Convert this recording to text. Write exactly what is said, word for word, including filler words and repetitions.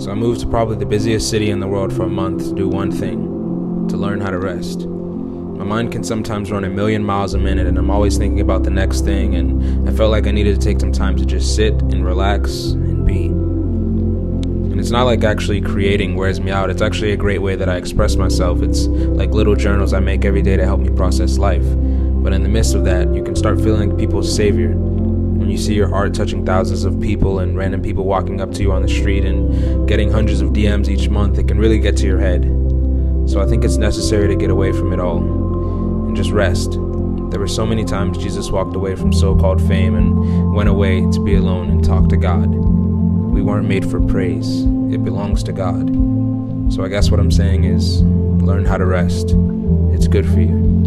So I moved to probably the busiest city in the world for a month to do one thing, to learn how to rest. My mind can sometimes run a million miles a minute, and I'm always thinking about the next thing, and I felt like I needed to take some time to just sit and relax and be. And it's not like actually creating wears me out. It's actually a great way that I express myself. It's like little journals I make every day to help me process life. But in the midst of that, you can start feeling like people's savior. When you see your art touching thousands of people and random people walking up to you on the street and getting hundreds of D Ms each month, it can really get to your head. So I think it's necessary to get away from it all and just rest. There were so many times Jesus walked away from so-called fame and went away to be alone and talk to God. We weren't made for praise. It belongs to God. So I guess what I'm saying is, learn how to rest. It's good for you.